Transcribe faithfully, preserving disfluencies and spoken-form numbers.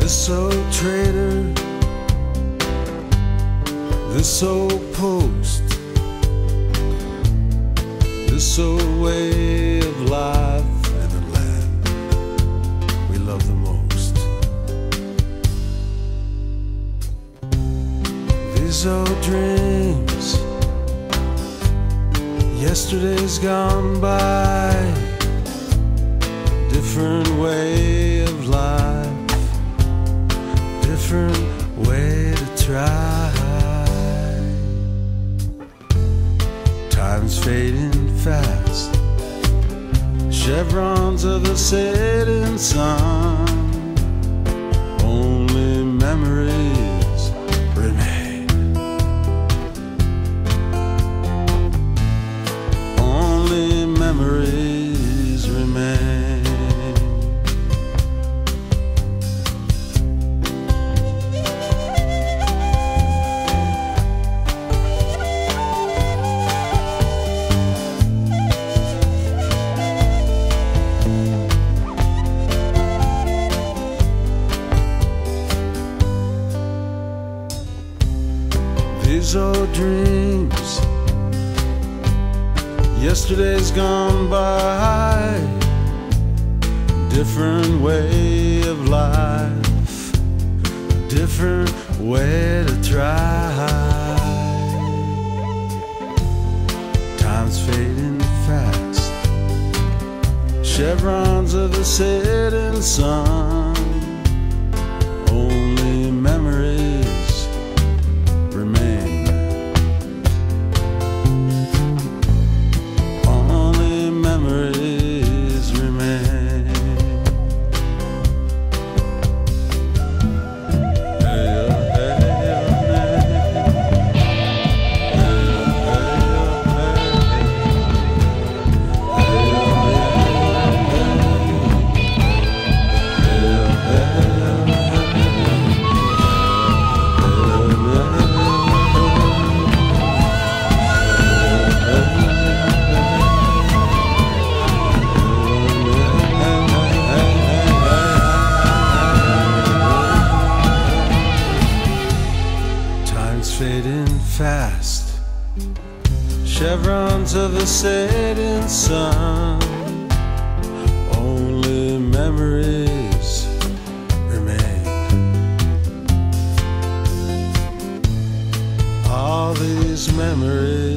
This old trader, this old post, this old way of life and the land we love the most. These old dreams, yesterday's gone by, different way of life, different way to try. Time's fading fast, chevrons of the setting sun, only memories remain, only memories remain. These old dreams, yesterday's gone by, different way of life, different way to try. Time's fading fast, chevrons of the setting sun, only memories remain, only memories remain. Fading fast, chevrons of the setting sun, only memories remain. All these memories